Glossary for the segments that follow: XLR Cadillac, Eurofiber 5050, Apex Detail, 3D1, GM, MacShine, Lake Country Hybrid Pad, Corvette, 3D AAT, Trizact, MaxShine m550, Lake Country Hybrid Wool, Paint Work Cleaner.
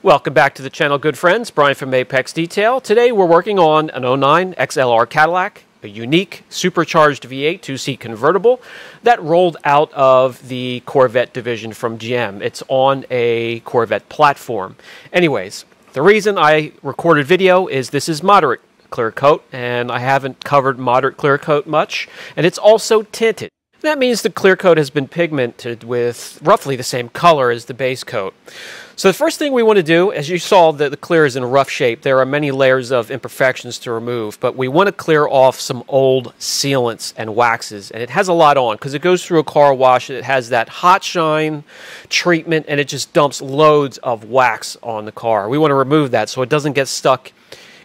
Welcome back to the channel, good friends. Brian from Apex Detail. Today we're working on an 09 XLR Cadillac, a unique supercharged V8 2-seat convertible that rolled out of the Corvette division from GM. It's on a Corvette platform. Anyways, the reason I recorded video is this is moderate clear coat, and I haven't covered moderate clear coat much, and it's also tinted. That means the clear coat has been pigmented with roughly the same color as the base coat. So the first thing we want to do, as you saw, the clear is in a rough shape. There are many layers of imperfections to remove, but we want to clear off some old sealants and waxes. And it has a lot on because it goes through a car wash and it has that hot shine treatment, and it just dumps loads of wax on the car. We want to remove that so it doesn't get stuck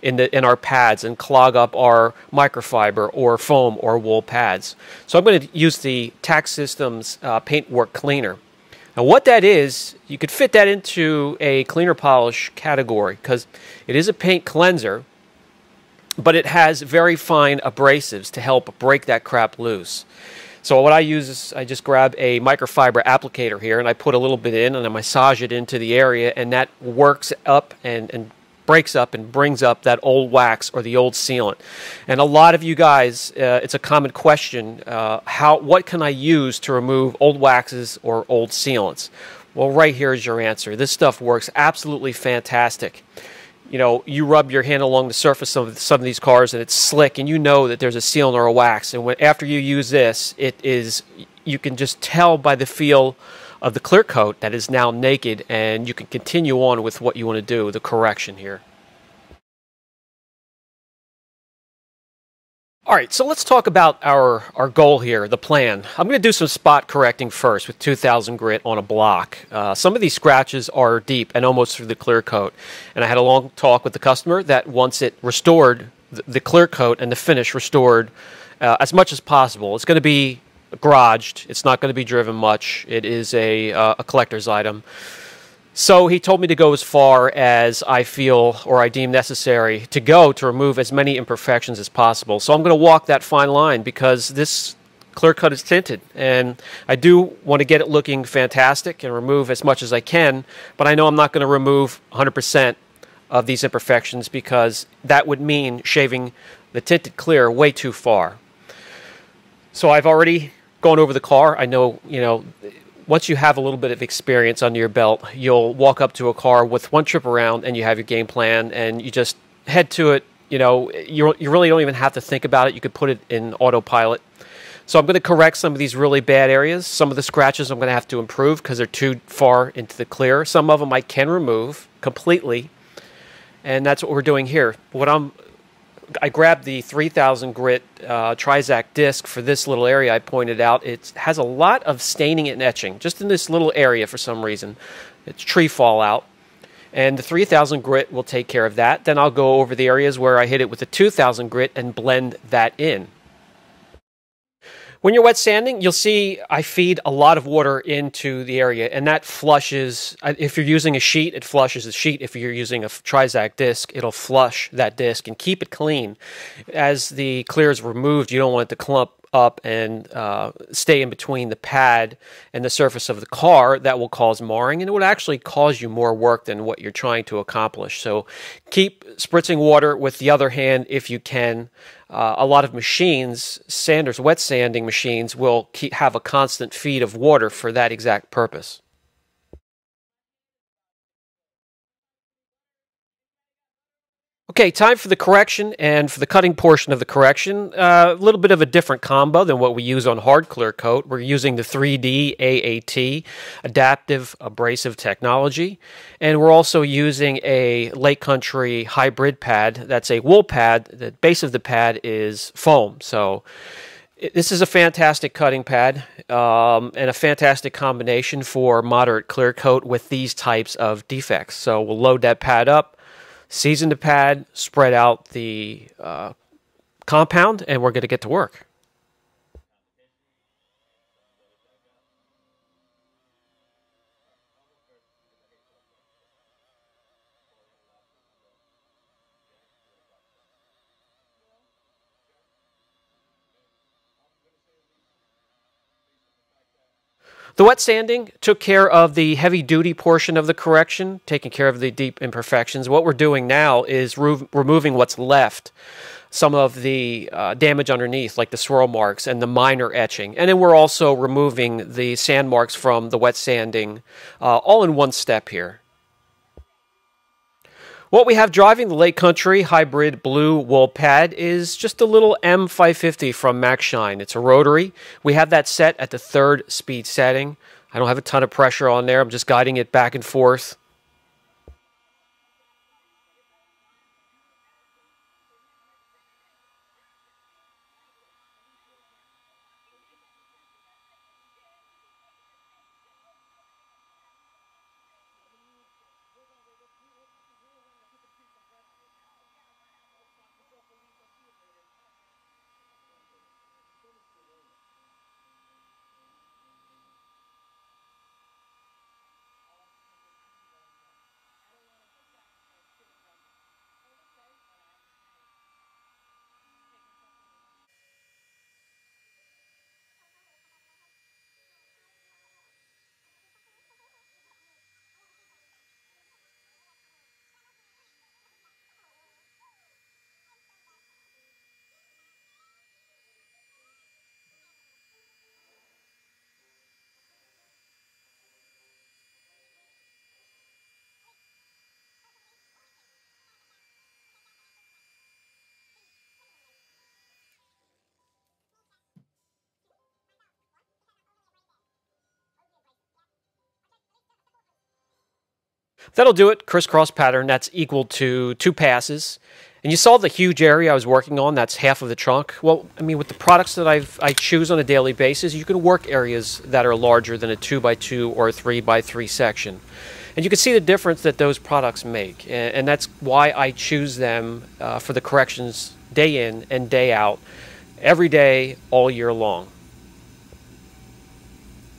in our pads and clog up our microfiber or foam or wool pads. So I'm going to use the Tax Systems Paint Work Cleaner. Now what that is, you could fit that into a cleaner polish category because it is a paint cleanser, but it has very fine abrasives to help break that crap loose. So what I use is I just grab a microfiber applicator here and I put a little bit in and I massage it into the area, and that works up and breaks up and brings up that old wax or the old sealant. And a lot of you guys, it's a common question, what can I use to remove old waxes or old sealants? Well, right here is your answer. This stuff works absolutely fantastic. You know, you rub your hand along the surface of some of these cars and it's slick, and you know that there's a sealant or a wax. And after you use this, you can just tell by the feel of the clear coat that is now naked, and you can continue on with what you want to do, the correction here. All right, so let's talk about our goal here, the plan. I'm going to do some spot correcting first with 2000 grit on a block. Some of these scratches are deep and almost through the clear coat, and I had a long talk with the customer that once it restored the clear coat and the finish restored as much as possible. It's going to be garaged. It's not going to be driven much. It is a collector's item. So he told me to go as far as I feel or I deem necessary to go to remove as many imperfections as possible. So I'm going to walk that fine line because this clear coat is tinted, and I do want to get it looking fantastic and remove as much as I can, but I know I'm not going to remove 100% of these imperfections because that would mean shaving the tinted clear way too far. So I've already gone over the car. I know, you know, once you have a little bit of experience under your belt, you'll walk up to a car with one trip around and you have your game plan and you just head to it. You know, you really don't even have to think about it. You could put it in autopilot. So I'm going to correct some of these really bad areas. Some of the scratches I'm going to have to improve because they're too far into the clear. Some of them I can remove completely. And that's what we're doing here. I grabbed the 3000 grit Trizact disc for this little area I pointed out. It has a lot of staining and etching just in this little area for some reason. It's tree fallout. And the 3000 grit will take care of that. Then I'll go over the areas where I hit it with the 2000 grit and blend that in. When you're wet sanding, you'll see I feed a lot of water into the area, and that flushes. If you're using a sheet, it flushes the sheet. If you're using a Trizact disc, it'll flush that disc and keep it clean. As the clear is removed, you don't want it to clump up and stay in between the pad and the surface of the car. That will cause marring, and it would actually cause you more work than what you're trying to accomplish. So keep spritzing water with the other hand if you can. A lot of machines, sanders, wet sanding machines, will have a constant feed of water for that exact purpose. Okay, time for the correction and for the cutting portion of the correction. A little bit of a different combo than what we use on hard clear coat. We're using the 3D AAT, Adaptive Abrasive Technology, and we're also using a Lake Country Hybrid Pad. That's a wool pad. The base of the pad is foam, so this is a fantastic cutting pad and a fantastic combination for moderate clear coat with these types of defects. So we'll load that pad up, season the pad, spread out the compound, and we're going to get to work. The wet sanding took care of the heavy-duty portion of the correction, taking care of the deep imperfections. What we're doing now is removing what's left, some of the damage underneath, like the swirl marks and the minor etching. And then we're also removing the sand marks from the wet sanding, all in one step here. What we have driving the Lake Country Hybrid Blue Wool Pad is just a little M550 from MacShine. It's a rotary. We have that set at the third speed setting. I don't have a ton of pressure on there. I'm just guiding it back and forth. That'll do it. Crisscross pattern, that's equal to 2 passes. And you saw the huge area I was working on, that's half of the trunk. Well, I mean, with the products that I choose on a daily basis, you can work areas that are larger than a 2x2 or a 3x3 section. And you can see the difference that those products make. And that's why I choose them for the corrections day in and day out, every day, all year long.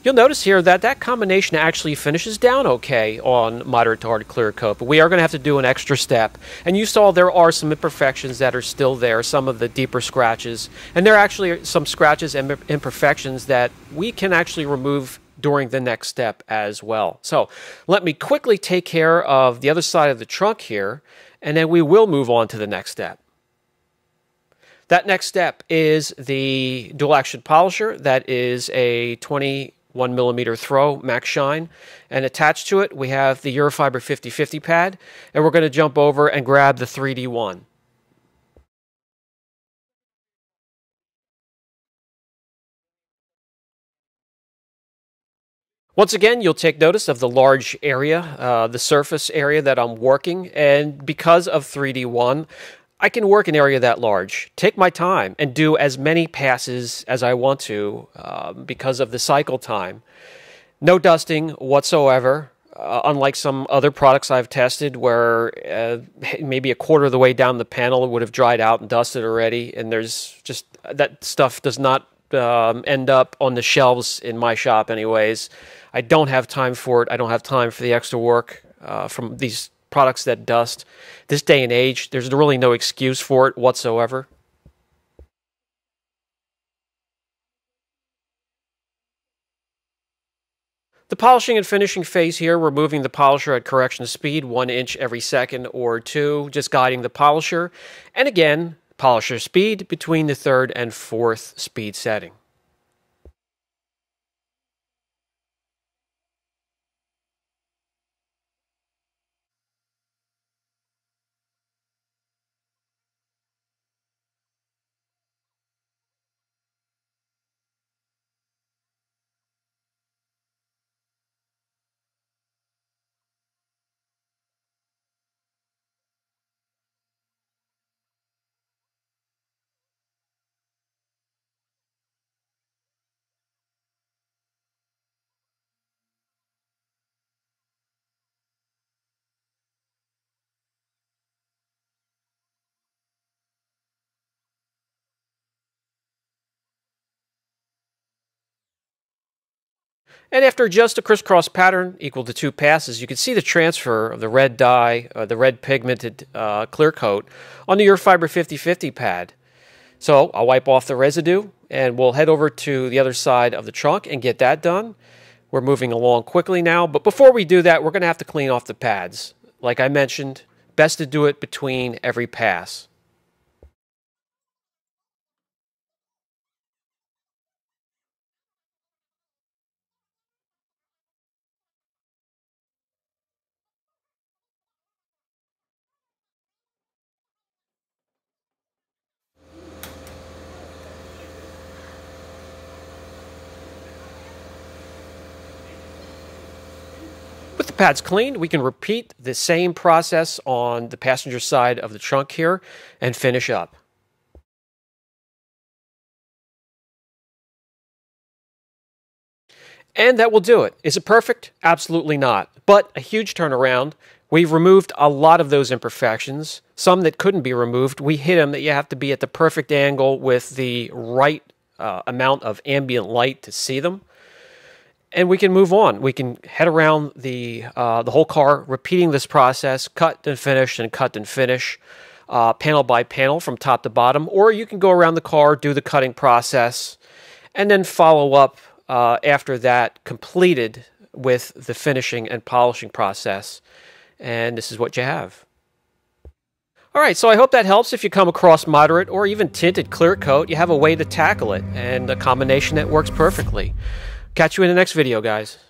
You'll notice here that that combination actually finishes down okay on moderate to hard clear coat, but we are going to have to do an extra step. And you saw there are some imperfections that are still there, some of the deeper scratches. And there are actually some scratches and imperfections that we can actually remove during the next step as well. So let me quickly take care of the other side of the trunk here, and then we will move on to the next step. That next step is the dual action polisher. That is a 21mm throw, MacShine, and attached to it we have the Eurofiber 5050 pad, and we're going to jump over and grab the 3D1. Once again, you'll take notice of the large area, the surface area that I'm working, and because of 3D1, I can work an area that large, take my time, and do as many passes as I want to because of the cycle time. No dusting whatsoever, unlike some other products I've tested where maybe a quarter of the way down the panel would have dried out and dusted already, and there's just that stuff does not end up on the shelves in my shop anyways. I don't have time for it. I don't have time for the extra work from these products that dust. This day and age, there's really no excuse for it whatsoever. The polishing and finishing phase here, we're moving the polisher at correction speed, 1 inch every second or 2, just guiding the polisher. And again, polisher speed between the 3rd and 4th speed setting. And after just a crisscross pattern equal to 2 passes, you can see the transfer of the red dye, the red pigmented clear coat, on the Eurofiber 5050 pad. So I'll wipe off the residue, and we'll head over to the other side of the trunk and get that done. We're moving along quickly now, but before we do that, we're going to have to clean off the pads. Like I mentioned, best to do it between every pass. Pads cleaned, we can repeat the same process on the passenger side of the trunk here and finish up. And that will do it. Is it perfect? Absolutely not. But a huge turnaround. We've removed a lot of those imperfections. Some that couldn't be removed, we hit them that you have to be at the perfect angle with the right amount of ambient light to see them. And we can move on. We can head around the whole car, repeating this process, cut and finish and cut and finish, panel by panel from top to bottom. Or you can go around the car, do the cutting process, and then follow up after that completed with the finishing and polishing process. And this is what you have. All right, so I hope that helps. If you come across moderate or even tinted clear coat, you have a way to tackle it and a combination that works perfectly. Catch you in the next video, guys.